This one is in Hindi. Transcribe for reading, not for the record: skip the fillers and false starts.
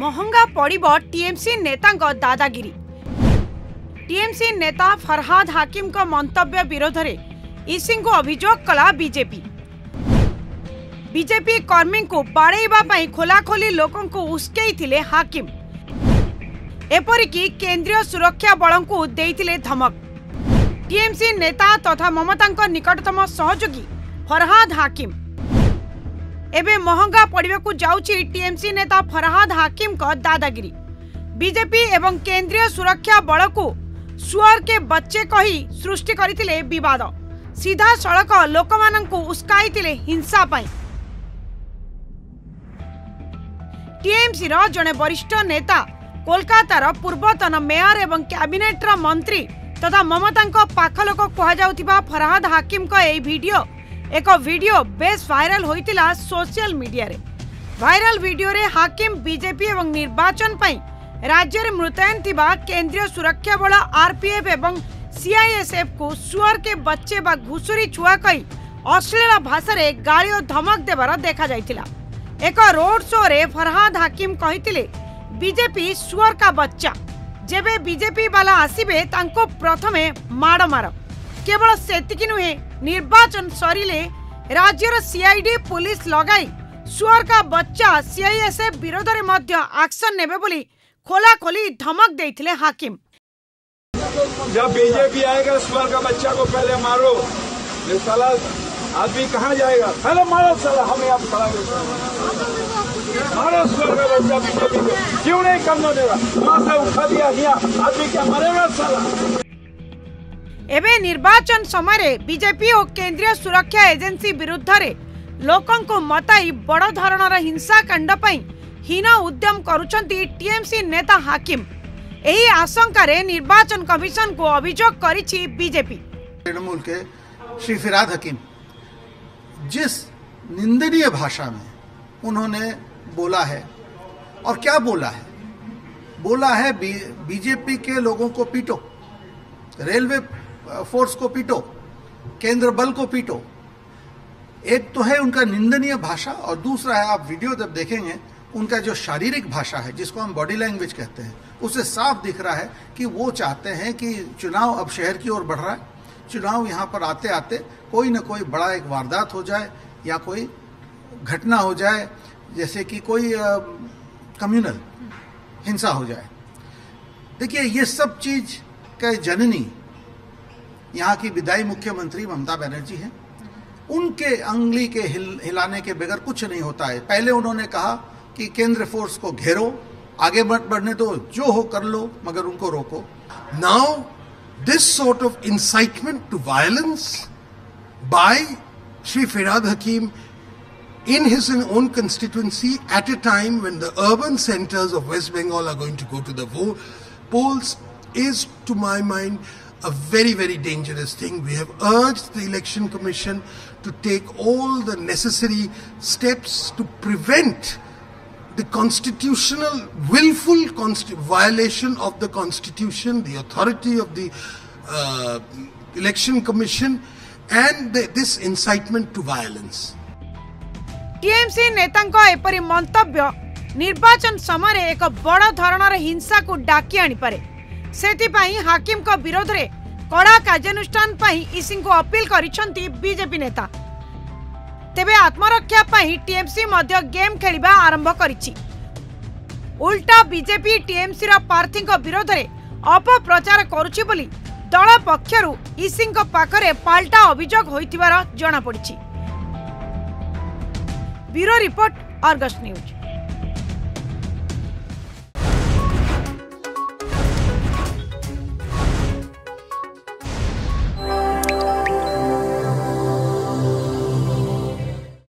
महंगा पड़िबो टीएमसी नेतांको दादागिरी। टीएमसी नेता फरहाद हाकिम को मंतव्य विरोध में ईसी को अभियोग कला बीजेपी। बीजेपी कर्मी को बाड़ेवा पई खोलाखोली लोकों को उस्केइथिले हाकिम, एपरिकी केंद्रीय सुरक्षा बलों को देइथिले धमक। टीएमसी नेता तथा ममता निकटतम सहयोगी फरहाद हाकिम एबे महंगा पड़िबा को जाउची। टीएमसी नेता फरहाद हाकिम को दादागिरी। बीजेपी एवं केंद्रीय सुरक्षा बल को सुअर के बच्चे कही सृष्टि करथिले विवाद, सीधा सड़क लोकमान को उस्काइथिले हिंसा पाई। टीएमसी रो जने वरिष्ठ नेता कोलकातार पूर्वतन मेयर एवं कैबिनेट मंत्री तथा ममता पाखलोक कहुवा फरहाद हाकिम को एक वीडियो बेस वायरल होता सोशल मीडिया रे। वायरल वीडियो रे हाकिम बीजेपी एवं निर्वाचन पर राज्य में मुतयन केंद्रीय सुरक्षा बल आरपीएफ एवं सीआईएसएफ को सुअर के बच्चे बा घुसुरी छुआ कही अश्लील भाषा में गाली और धमक देवार देखा जाइथिला। एक रोड शो रे फरहाद हाकिम कहिथिले बीजेपी सुअर का बच्चा, जेबे बीजेपी वाला आसीबे तांको प्रथमे माड़ मार। केवल सेतिकी नुहे, निर्वाचन सरिले राज्यर सीआईडी पुलिस लगाई सुअर का बच्चा सीआईएसएफ विरोध रे मध्य एक्शन नेबे बोली खोला खोली धमक देथिले हाकिम। जब बीजेपी आएगा सुअर का बच्चा को पहले मारो, ये साला आदमी कहाँ जाएगा, पहले मारो साला, हमें आप साला मारो सुअर का बच्चा। बीजेपी को क्यों नहीं करने देगा, माथा उठा दिया गया, आदमी क्या मरेगा साला। एबे निर्वाचन समय रे बीजेपी और केंद्रीय सुरक्षा एजेंसी विरुद्ध रे लोकन को मताई बड़ धारणर हिंसा कांड पई हीन उद्यम करूछंती टीएमसी नेता हाकिम। एही आशंका रे निर्वाचन कमिशन को अभियोग करिछि बीजेपी। तृणमूल के श्री फिरहाद हकीम जिस निंदनीय भाषा में उन्होंने बोला है, और क्या बोला है, बोला है बीजेपी के लोगों को पीटो, रेलवे फोर्स को पीटो, केंद्र बल को पीटो। एक तो है उनका निंदनीय भाषा और दूसरा है, आप वीडियो जब देखेंगे, उनका जो शारीरिक भाषा है जिसको हम बॉडी लैंग्वेज कहते हैं, उससे साफ दिख रहा है कि वो चाहते हैं कि चुनाव अब शहर की ओर बढ़ रहा है, चुनाव यहाँ पर आते आते कोई ना कोई बड़ा एक वारदात हो जाए या कोई घटना हो जाए, जैसे कि कोई कम्युनल हिंसा हो जाए। देखिए ये सब चीज़ के जननी यहाँ की विदाई मुख्यमंत्री ममता बनर्जी हैं। उनके अंगली के हिलाने के बगैर कुछ नहीं होता है। पहले उन्होंने कहा कि केंद्र फोर्स को घेरो, आगे मत बढ़ने दो, जो हो कर लो, मगर उनको रोको। Now this sort of incitement to violence by Shri Firhad Hakim in his own constituency at a time when the urban centers of West Bengal are going to go to the polls is, to my mind, a very, very dangerous thing. We have urged the Election Commission to take all the necessary steps to prevent the constitutional, willful violation of the Constitution, the authority of the Election Commission, and this incitement to violence. TMC नेतांको एपरि मंतव्य निर्वाचन समय रे एक बड़ धरणर हिंसा को डाकी आनी पारे। सेति पई हाकिम को विरोध रे कड़ा कार्यानुष्ठान पई ईसी को अपील करिसंती बीजेपी नेता। तेबे आत्मरक्षा पाई टीएमसी मध्य गेम खेलिबा आरंभ करिछि। उल्टा बीजेपी टीएमसी रा प्रार्थी विरोध में अपप्रचार करुछि बोली दल पक्षरु ईसी पाखरे पाल्टा अभियोग होइतिबार जणापड़िछि। Bureau report, Argus news.